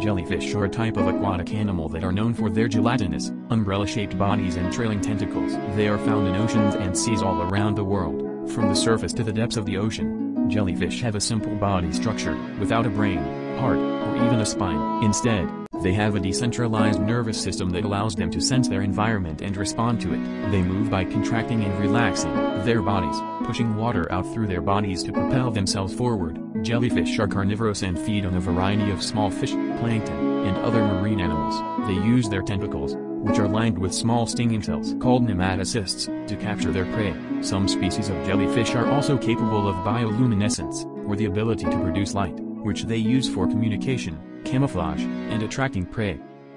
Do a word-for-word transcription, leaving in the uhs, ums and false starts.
Jellyfish are a type of aquatic animal that are known for their gelatinous, umbrella-shaped bodies and trailing tentacles. They are found in oceans and seas all around the world, from the surface to the depths of the ocean. Jellyfish have a simple body structure, without a brain, heart, or even a spine. Instead, they have a decentralized nervous system that allows them to sense their environment and respond to it. They move by contracting and relaxing their bodies, pushing water out through their bodies to propel themselves forward. Jellyfish are carnivorous and feed on a variety of small fish, plankton, and other marine animals. They use their tentacles, which are lined with small stinging cells called nematocysts, to capture their prey. Some species of jellyfish are also capable of bioluminescence, or the ability to produce light, which they use for communication, camouflage, and attracting prey.